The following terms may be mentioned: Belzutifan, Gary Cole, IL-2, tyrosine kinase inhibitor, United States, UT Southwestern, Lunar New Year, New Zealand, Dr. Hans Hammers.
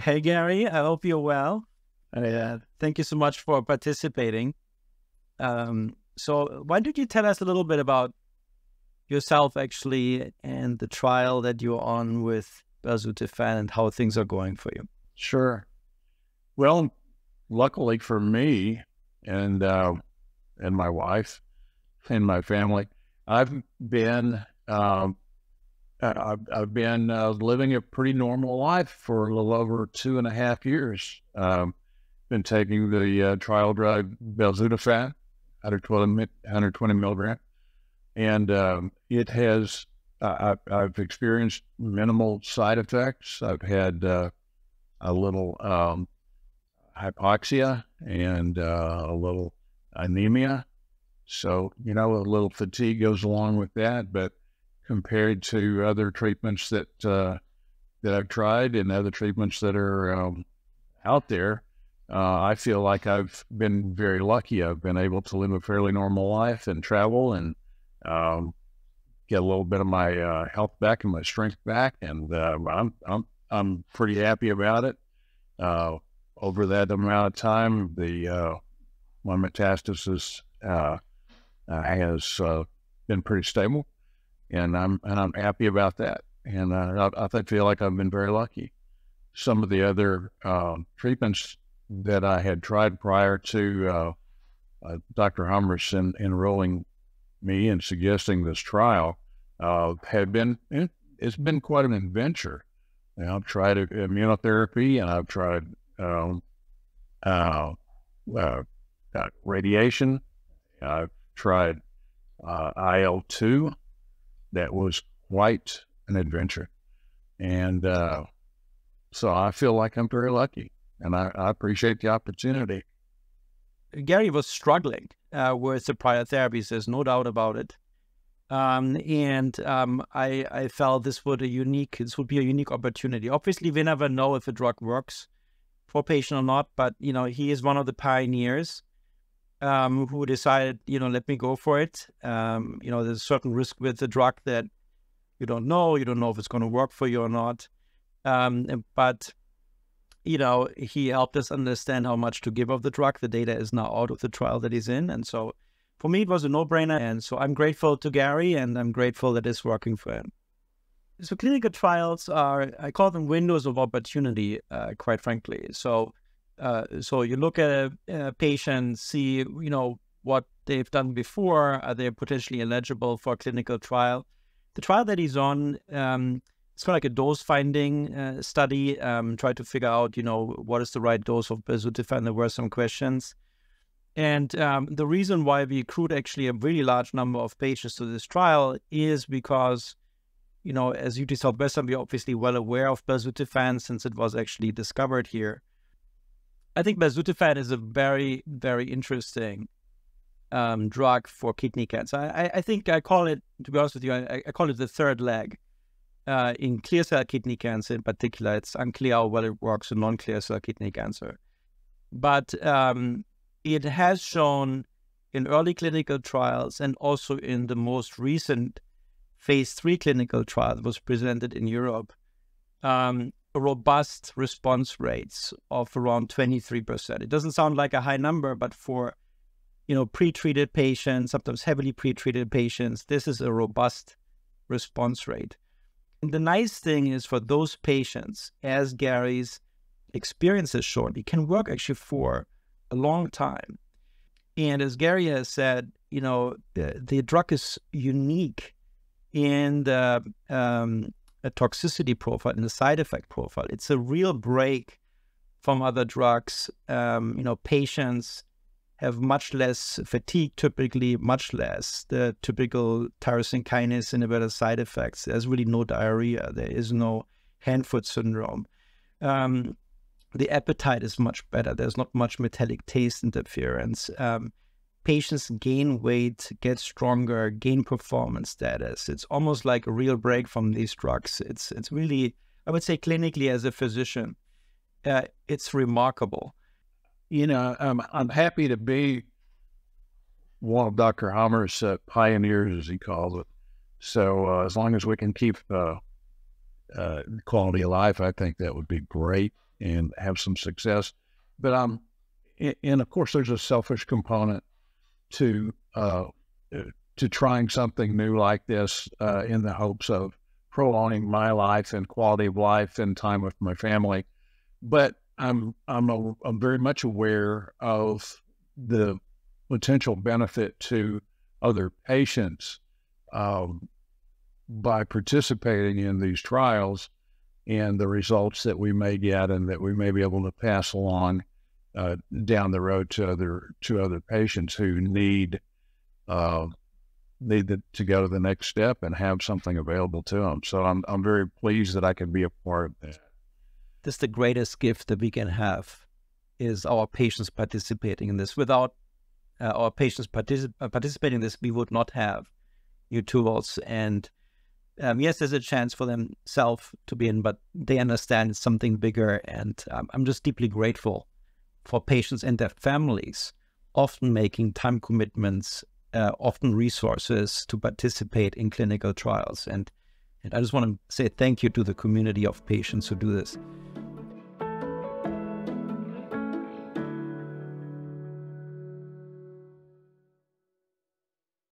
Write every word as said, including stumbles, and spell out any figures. Hey, Gary, I hope you're well. Uh, thank you so much for participating. Um, so why don't you tell us a little bit about yourself, actually, and the trial that you're on with Belzutifan and how things are going for you? Sure. Well, luckily for me and, uh, and my wife and my family, I've been... Um, I've, I've been uh, living a pretty normal life for a little over two and a half years. Um, been taking the uh, trial drug Belzutifan, one hundred twenty milligram, and um, it has, uh, I, I've experienced minimal side effects. I've had uh, a little um, hypoxia and uh, a little anemia. So, you know, a little fatigue goes along with that, but compared to other treatments that uh, that I've tried and other treatments that are um, out there, uh, I feel like I've been very lucky. I've been able to live a fairly normal life and travel and um, get a little bit of my uh, health back and my strength back, and uh, I'm I'm I'm pretty happy about it. Uh, over that amount of time, the uh, my metastasis uh, uh, has uh, been pretty stable. And I'm, and I'm happy about that. And uh, I, I feel like I've been very lucky. Some of the other uh, treatments that I had tried prior to uh, uh, Doctor Hammers in, enrolling me and suggesting this trial uh, had been, it, it's been quite an adventure. You know, I've tried immunotherapy and I've tried um, uh, uh, uh, radiation. I've tried uh, I L two. That was quite an adventure. And uh, so I feel like I'm very lucky, and I, I appreciate the opportunity. Gary was struggling uh, with the prior therapies. There's no doubt about it. Um, and um, I, I felt this would, a unique, this would be a unique opportunity. Obviously, we never know if a drug works for a patient or not, but you know, he is one of the pioneers Um, who decided, you know, let me go for it. Um, you know, there's a certain risk with the drug that you don't know. You don't know if it's going to work for you or not. Um, but, you know, he helped us understand how much to give of the drug. The data is now out of the trial that he's in. And so for me, it was a no-brainer. And so I'm grateful to Gary, and I'm grateful that it's working for him. So clinical trials are, I call them windows of opportunity, uh, quite frankly. So Uh, so you look at a, a patient, see, you know, what they've done before. Are they potentially eligible for a clinical trial? The trial that he's on, um, it's kind of like a dose-finding uh, study, um, try to figure out, you know, what is the right dose of Belzutifan. There were some questions. And um, the reason why we accrued actually a really large number of patients to this trial is because, you know, as U T Southwestern, we're obviously well aware of Belzutifan since it was actually discovered here. I think Belzutifan is a very, very interesting um, drug for kidney cancer. I, I think I call it, to be honest with you, I, I call it the third leg uh, in clear cell kidney cancer in particular. It's unclear how well it works in non-clear cell kidney cancer. But um, it has shown in early clinical trials and also in the most recent phase three clinical trial that was presented in Europe, um, robust response rates of around twenty-three percent. It doesn't sound like a high number, but for, you know, pre-treated patients, sometimes heavily pre-treated patients, this is a robust response rate. And the nice thing is for those patients, as Gary's experience has shown, it can work actually for a long time. And as Gary has said, you know, the, the drug is unique in the um, a toxicity profile and a side effect profile. It's a real break from other drugs. Um, you know, patients have much less fatigue, typically much less the typical tyrosine kinase inhibitor side effects. There's really no diarrhea. There is no hand-foot syndrome. Um, the appetite is much better. There's not much metallic taste interference. Um, patients gain weight, get stronger, gain performance status. It's almost like a real break from these drugs. It's it's really, I would say clinically as a physician, uh, it's remarkable. You know, I'm, I'm happy to be one of Doctor Hammers' uh, pioneers, as he calls it. So uh, as long as we can keep uh, uh, quality of life, I think that would be great. and have some success. But um, and of course, there's a selfish component to uh, to trying something new like this uh, in the hopes of prolonging my life and quality of life and time with my family. But I'm I'm a, I'm very much aware of the potential benefit to other patients um, by participating in these trials, and the results that we may get and that we may be able to pass along uh, down the road to other to other patients who need uh, need the, to go to the next step and have something available to them. So I'm I'm very pleased that I can be a part of that. This is the greatest gift that we can have, is our patients participating in this. Without uh, our patients particip participating in this, we would not have new tools. And um, yes, there's a chance for themselves to be in, but they understand it's something bigger. And um, I'm just deeply grateful for patients and their families often making time commitments, uh, often resources to participate in clinical trials. And, and I just want to say thank you to the community of patients who do this.